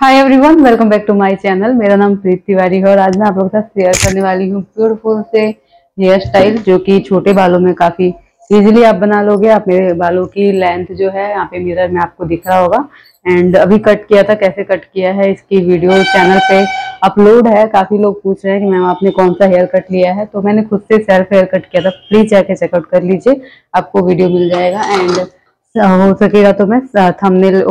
Hi everyone, welcome back to my channel. मेरा नाम प्रीत तिवारी है और आज मैं आप लोगों के साथ शेयर करने वाली हूँ ब्यूटीफुल से हेयर स्टाइल, जो कि छोटे बालों में काफ़ी इजीली आप बना लोगे। आप मेरे बालों की लेंथ जो है यहाँ पे मिरर में आपको दिख रहा होगा, एंड अभी कट किया था, कैसे कट किया है इसकी वीडियो चैनल पे अपलोड है। काफ़ी लोग पूछ रहे हैं कि मैम आपने कौन सा हेयर कट लिया है, तो मैंने खुद से सेल्फ हेयर कट किया था। प्लीज जाके चेकआउट कर लीजिए, आपको वीडियो मिल जाएगा। एंड हो सकेगा तो मैं थंबनेल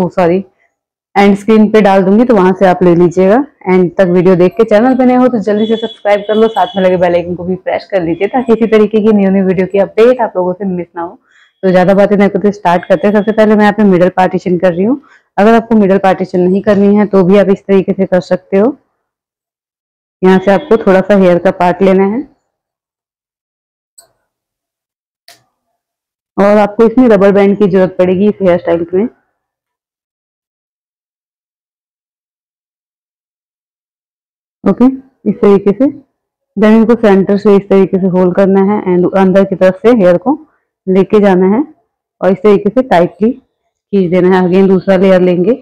एंड स्क्रीन पे डाल दूंगी, तो वहां से आप ले लीजिएगा। एंड तक वीडियो देख के चैनल पे नए हो तो जल्दी से सब्सक्राइब कर लो, साथ में लगे बेल आइकन को भी प्रेस कर लीजिए ताकि इसी तरीके की न्यू न्यू वीडियो की अपडेट आप लोगों से मिस ना हो। तो ज्यादा बातें नहीं करते, स्टार्ट करते हैं। सबसे पहले मैं यहाँ पे मिडल पार्टीशन कर रही हूँ। अगर आपको मिडल पार्टीशन नहीं करनी है तो भी आप इस तरीके से कर सकते हो। यहाँ से आपको थोड़ा सा हेयर का पार्ट लेना है और आपको इसमें रबर बैंड की जरूरत पड़ेगी इस हेयर स्टाइल में। ओके, इस तरीके से। देन इनको सेंटर से इस तरीके से होल्ड करना है एंड अंदर की तरफ से हेयर को लेके जाना है और इस तरीके से टाइटली खींच देना है। अगेन दूसरा लेयर लेंगे।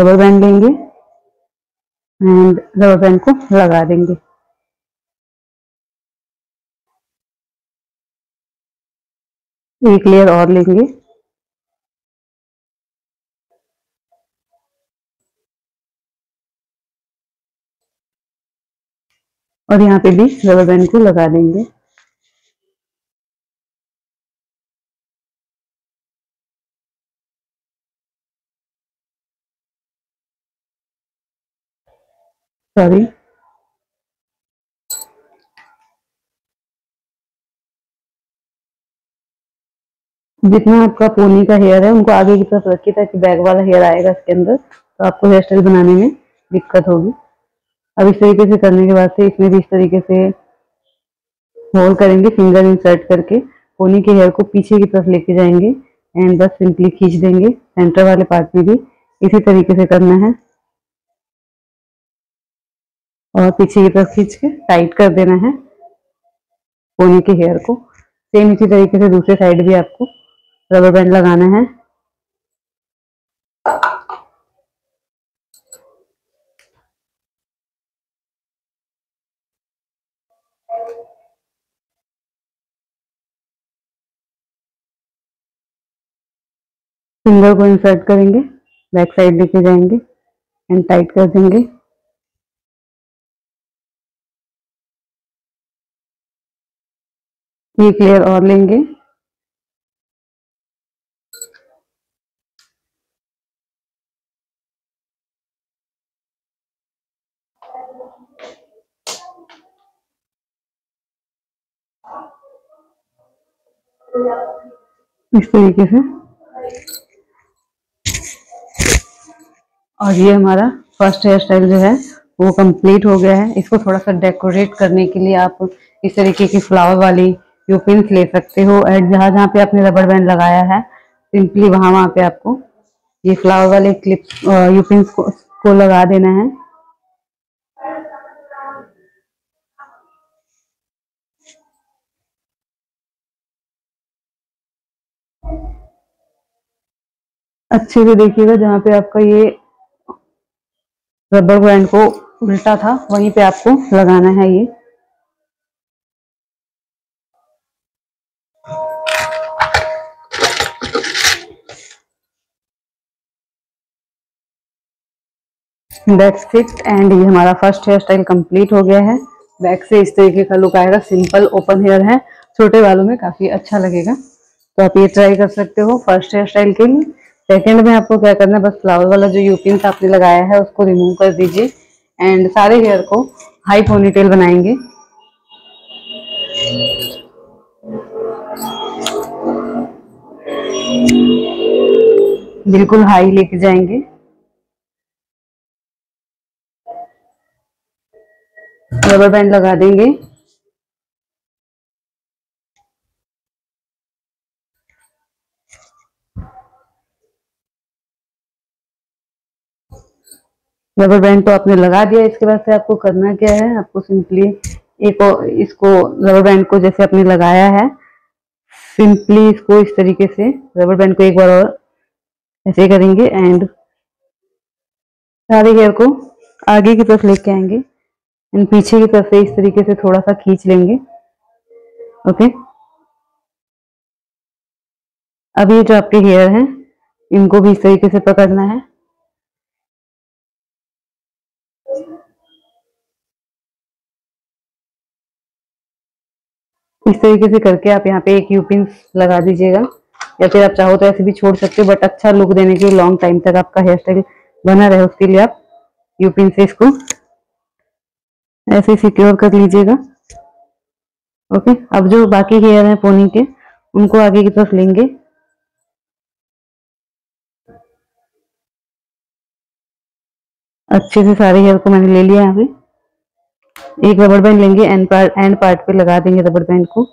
रबर बैंड लेंगे एंड रबर बैंड को लगा देंगे। एक लेयर और लेंगे। और यहाँ पे भी रबर बैंड को लगा देंगे। सॉरी, जितना आपका पोनी का हेयर है उनको आगे की तरफ रखिए ताकि बैक वाला हेयर आएगा इसके अंदर, तो आपको हेयर स्टाइल बनाने में दिक्कत होगी। अब इस तरीके से करने के बाद से इसमें भी इस तरीके से होल्ड करेंगे, फिंगर इंसर्ट करके पोनी के हेयर को पीछे की तरफ लेके जाएंगे एंड बस सिंपली खींच देंगे। सेंटर वाले पार्ट में भी इसी तरीके से करना है और पीछे की तरफ खींच के टाइट कर देना है पोनी के हेयर को। सेम इसी तरीके से दूसरे साइड भी आपको रबर बैंड लगाना है। फिंगर को इंसर्ट करेंगे, बैक साइड लेके जाएंगे एंड टाइट कर देंगे। एक लेयर और लेंगे। इस तरीके से। और ये हमारा फर्स्ट हेयर स्टाइल जो है वो कंप्लीट हो गया है। इसको थोड़ा सा डेकोरेट करने के लिए आप इस तरीके की फ्लावर वाली यूपिन्स ले सकते हो। एंड जहाँ जहाँ पे आपने रबर बैंड लगाया है सिंपली वहाँ पे आपको ये फ्लावर वाले क्लिप्स यूपिन्स को लगा देना है। अच्छे से देखिएगा, जहाँ पे आपका ये रबर बैंड को उल्टा था वहीं पे आपको लगाना है ये। That's it. एंड ये हमारा फर्स्ट हेयर स्टाइल कंप्लीट हो गया है। बैक से इस तरीके का लुक आएगा। सिंपल ओपन हेयर है, छोटे बालों में काफी अच्छा लगेगा, तो आप ये ट्राई कर सकते हो फर्स्ट हेयर स्टाइल के लिए। सेकेंड में आपको क्या करना है, बस फ्लावर वाला जो यूपिन्स आपने लगाया है उसको रिमूव कर दीजिए एंड सारे हेयर को हाई पोनीटेल बनाएंगे। बिल्कुल हाई लेके जाएंगे। रबर बैंड लगा देंगे। रबर बैंड तो आपने लगा दिया। इसके बाद से आपको करना क्या है, आपको सिंपली इसको रबर बैंड को जैसे आपने लगाया है सिंपली इसको इस तरीके से रबर बैंड को एक बार और ऐसे करेंगे एंड सारे हेयर को आगे की तरफ लेके आएंगे एंड पीछे की तरफ से इस तरीके से थोड़ा सा खींच लेंगे। ओके, अब ये जो आपके हेयर हैं इनको भी इस तरीके से पकड़ना है। इस तरीके से करके आप यहाँ पे एक यू पिन लगा दीजिएगा या फिर आप चाहो तो ऐसे भी छोड़ सकते हो, बट अच्छा लुक देने के लिए लॉन्ग टाइम तक आपका हेयर स्टाइल बना रहे उसके लिए आप यू पिन से इसको ऐसे सिक्योर कर लीजिएगा। ओके, अब जो बाकी हेयर हैं पोनी के उनको आगे की तरफ लेंगे अच्छे से। सारे हेयर को मैंने ले लिया। यहाँ पे एक रबर बैंड लेंगे एंड पार्ट पे लगा देंगे रबर बैंड को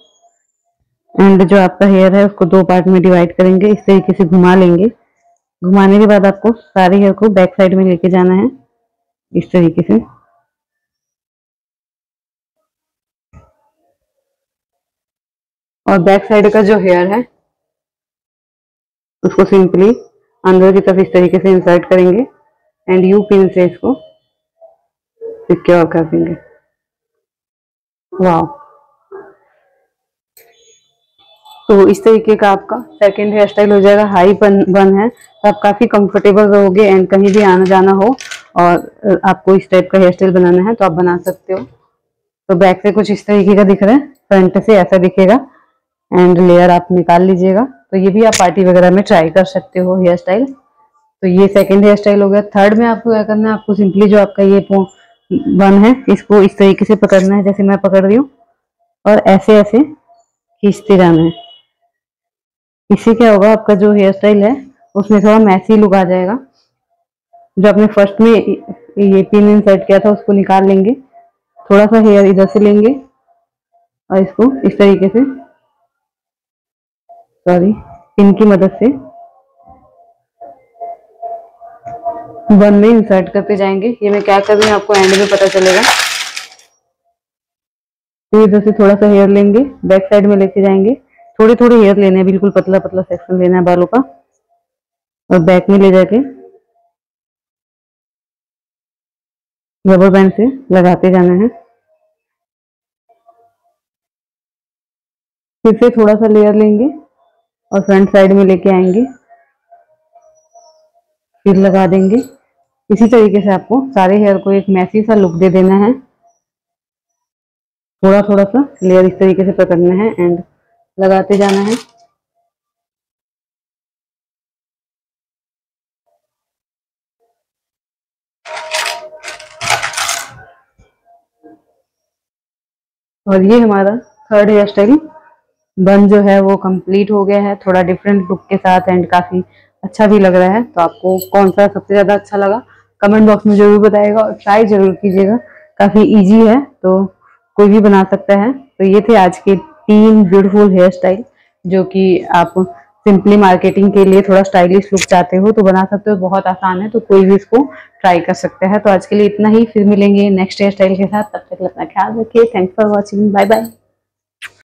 एंड जो आपका हेयर है उसको दो पार्ट में डिवाइड करेंगे। इस तरीके से घुमा लेंगे। घुमाने के बाद आपको सारे हेयर को बैक साइड में लेके जाना है इस तरीके से। और बैक साइड का जो हेयर है उसको सिंपली अंदर की तरफ इस तरीके से इंसर्ट करेंगे एंड यू पिन से इसको सिक्योर कर देंगे। वाह, तो इस तरीके का आपका सेकंड हेयर स्टाइल हो जाएगा। हाई बन है तो आप काफी कंफर्टेबल रहोगे एंड कहीं भी आना जाना हो और आपको इस टाइप का हेयर स्टाइल बनाना है तो आप बना सकते हो। तो बैक से कुछ इस तरीके का दिख रहा है, फ्रंट से ऐसा दिखेगा एंड लेयर आप निकाल लीजिएगा। तो ये भी आप पार्टी वगैरह में ट्राई कर सकते हो हेयर स्टाइल। तो ये सेकंड हेयर स्टाइल हो गया। थर्ड में आपको क्या करना है, आपको सिंपली जो आपका ये बन है इसको इस तरीके से पकड़ना है जैसे मैं पकड़ रही हूँ और ऐसे ऐसे खींचते जाना है। इससे क्या होगा, आपका जो हेयर स्टाइल है उसमें थोड़ा मैसी लुक आ जाएगा। जो आपने फर्स्ट में ये पिन इंसर्ट किया था उसको निकाल लेंगे, थोड़ा सा हेयर इधर से लेंगे और इसको इस तरीके से पिन की मदद से बन में इंसर्ट करते जाएंगे। ये मैं क्या कर रही हूँ आपको एंड में पता चलेगा। तो इधर से थोड़ा सा हेयर लेंगे, बैक साइड में लेके जाएंगे। थोड़े थोड़े हेयर लेने हैं, बिल्कुल पतला पतला सेक्शन लेना है बालों का और बैक में ले जाके रबर बैंड से लगाते जाना है। फिर से थोड़ा सा लेयर लेंगे और फ्रंट साइड में लेके आएंगे, फिर लगा देंगे। इसी तरीके से आपको सारे हेयर को एक मैसी सा लुक दे देना है। थोड़ा थोड़ा सा लेयर इस तरीके से पकड़ना है एंड लगाते जाना है। और ये हमारा थर्ड हेयर स्टाइल बन जो है वो कंप्लीट हो गया है, थोड़ा डिफरेंट लुक के साथ एंड काफी अच्छा भी लग रहा है। तो आपको कौन सा सबसे ज्यादा अच्छा लगा कमेंट बॉक्स में जरूर बताइएगा और ट्राई जरूर कीजिएगा। काफी इजी है तो कोई भी बना सकता है। तो ये थे आज के 3 ब्यूटीफुल हेयर स्टाइल जो कि आप सिंपली मार्केटिंग के लिए थोड़ा स्टाइलिश लुक चाहते हो तो बना सकते हो। बहुत आसान है तो कोई भी इसको ट्राई कर सकता है। तो आज के लिए इतना ही, फिर मिलेंगे नेक्स्ट हेयर स्टाइल के साथ। तब तक अपना ख्याल रखिए। Thanks for watching. Bye bye.